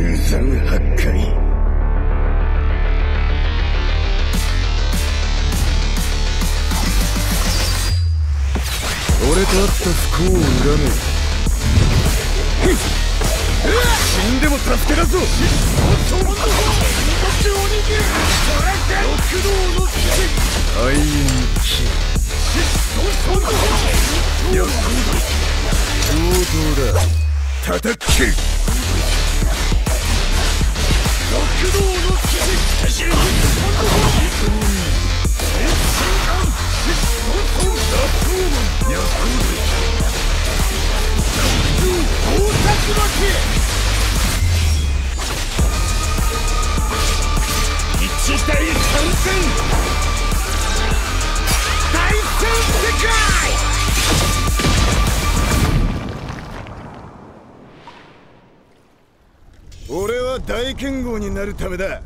偶然発壊。俺とあった不幸を恨め。死んでも助け出そう。本当に六道の父。愛に死。やっとだ。叩き切る。六道の父。俺は大剣豪になるためだ。